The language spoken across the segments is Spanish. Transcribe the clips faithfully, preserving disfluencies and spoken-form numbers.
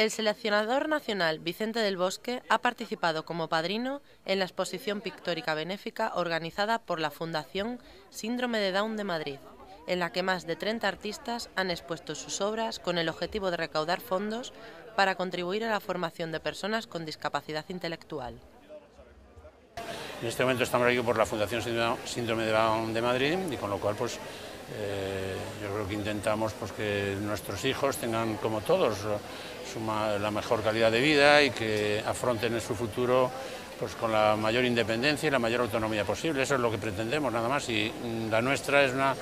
El seleccionador nacional Vicente del Bosque ha participado como padrino en la exposición pictórica benéfica organizada por la Fundación Síndrome de Down de Madrid, en la que más de treinta artistas han expuesto sus obras con el objetivo de recaudar fondos para contribuir a la formación de personas con discapacidad intelectual. En este momento estamos aquí por la Fundación Síndrome de Down de Madrid y con lo cual pues, eh, yo creo que intentamos pues, que nuestros hijos tengan, como todos, suma, la mejor calidad de vida y que afronten en su futuro pues, con la mayor independencia y la mayor autonomía posible. Eso es lo que pretendemos, nada más, y la nuestra es una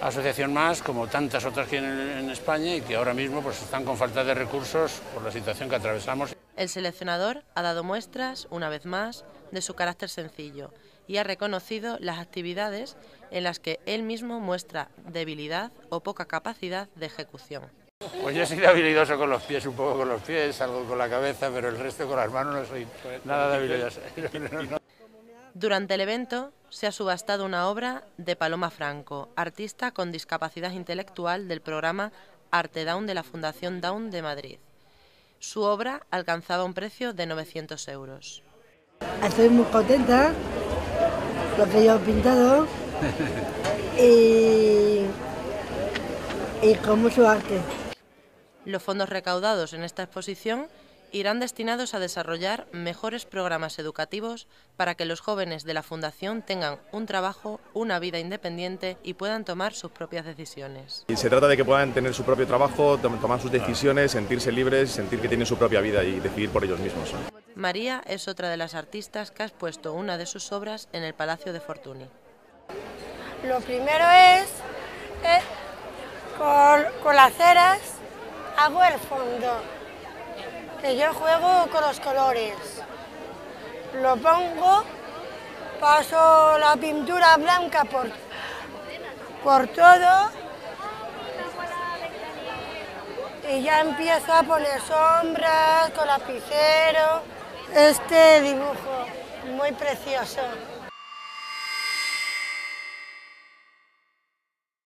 asociación más, como tantas otras que hay en España y que ahora mismo pues, están con falta de recursos por la situación que atravesamos. El seleccionador ha dado muestras, una vez más, de su carácter sencillo y ha reconocido las actividades en las que él mismo muestra debilidad o poca capacidad de ejecución. Pues yo soy habilidoso con los pies, un poco con los pies, algo con la cabeza, pero el resto con las manos no soy nada habilidoso. Durante el evento se ha subastado una obra de Paloma Franco, artista con discapacidad intelectual del programa Arte Down de la Fundación Down de Madrid. Su obra alcanzaba un precio de novecientos euros. Estoy muy contenta lo que yo he pintado y, y con mucho arte. Los fondos recaudados en esta exposición irán destinados a desarrollar mejores programas educativos para que los jóvenes de la Fundación tengan un trabajo, una vida independiente y puedan tomar sus propias decisiones. Y se trata de que puedan tener su propio trabajo, tomar sus decisiones, sentirse libres, sentir que tienen su propia vida y decidir por ellos mismos. María es otra de las artistas que ha expuesto una de sus obras en el Palacio de Fortuny. Lo primero es, es con, con las ceras hago el fondo. Que yo juego con los colores, lo pongo, paso la pintura blanca por, por todo y ya empiezo a poner sombras con lapicero. Este dibujo muy precioso.